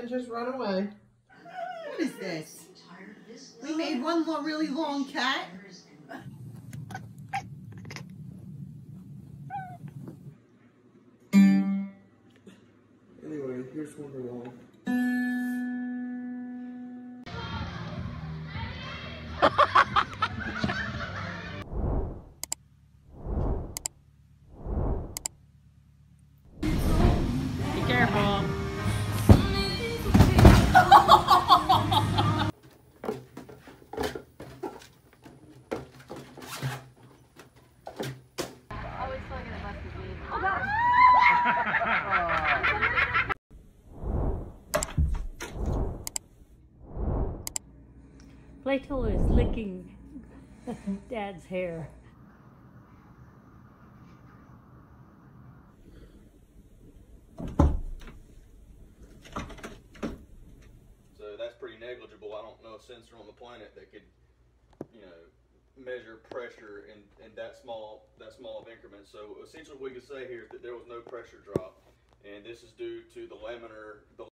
and just run away. What is this? We made one really long cat. Anyway, here's Wonderwall. Be careful. Plato is licking Dad's hair. So that's pretty negligible. I don't know a sensor on the planet that could, you know, measure pressure in that small of increment. So essentially what we could say here is that there was no pressure drop, and this is due to the laminar